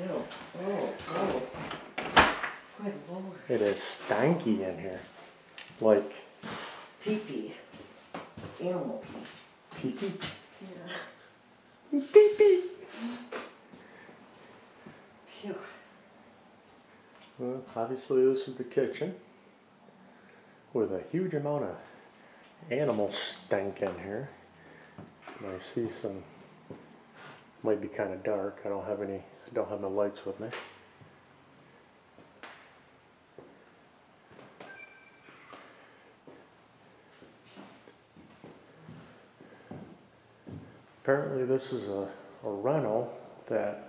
chill. Oh, gross. Good Lord. It is stanky in here. Like... pee-pee. Animal pee. Pee-pee? Yeah. Pee-pee! Phew. Well, obviously this is the kitchen with a huge amount of animal stink in here. And I see some, might be kind of dark. I don't have no lights with me. Apparently this is a rental that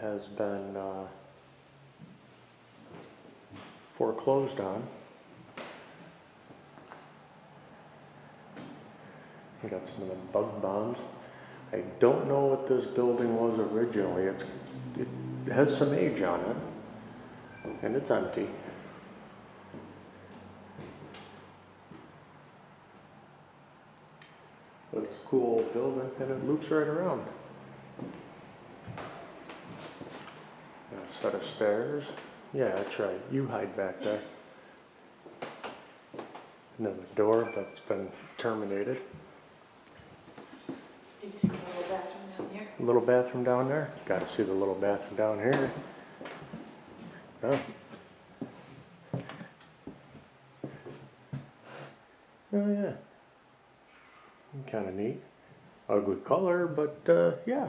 has been foreclosed on. I got some of the bug bombs. I don't know what this building was originally. It has some age on it, and it's empty. But it's a cool old building, and it loops right around. Got a set of stairs. Yeah, that's right. You hide back there. Another door that's been terminated. Did you see the little bathroom down here? Little bathroom down there? Gotta see the little bathroom down here. Oh. Oh yeah. Kind of neat. Ugly color, but yeah.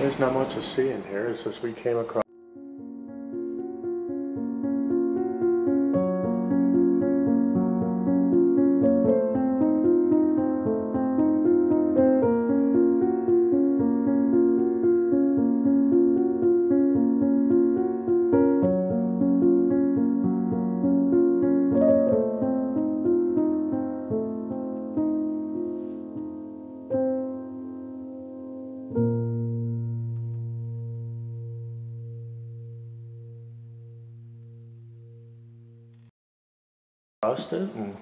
There's not much to see in here. It's just we came across. It and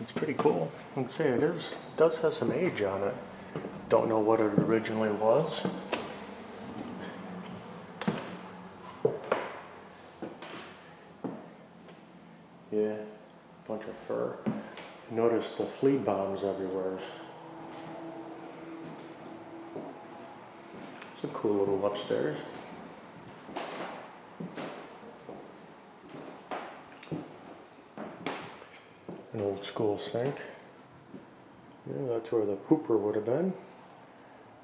it's pretty cool. I can say it does have some age on it. Don't know what it originally was. Yeah, bunch of fur. Notice the flea bombs everywhere. It's a cool little upstairs. An old school sink. Yeah, that's where the pooper would have been.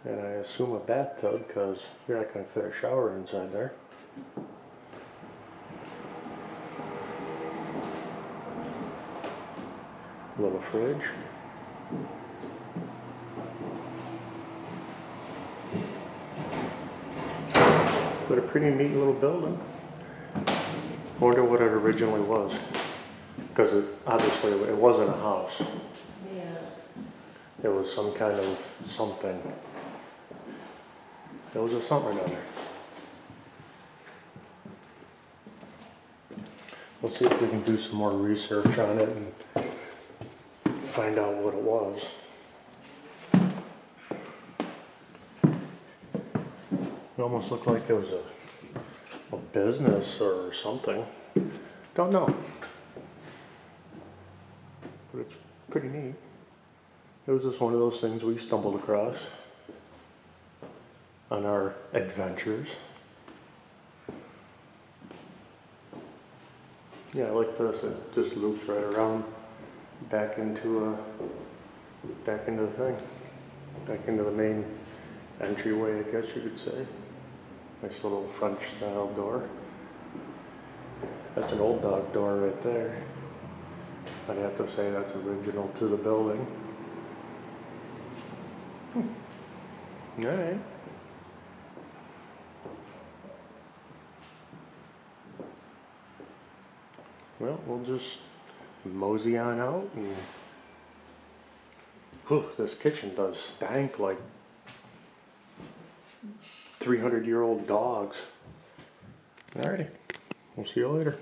And I assume a bathtub, because you're not going to fit a shower inside there. Little fridge. But a pretty neat little building. Wonder what it originally was. Because obviously it wasn't a house. Yeah. It was some kind of something. There was a something on there. Let's see if we can do some more research on it and find out what it was. It almost looked like it was a business or something. Don't know. But it's pretty neat. It was just one of those things we stumbled across on our adventures. Yeah, I like this. It just loops right around back into the thing, back into the main entryway, I guess you could say. Nice little French-style door. That's an old dog door right there. I'd have to say that's original to the building. Hmm. All right. Well, we'll just mosey on out and... whew, this kitchen does stank like 300-year-old dogs. All right. We'll see you later.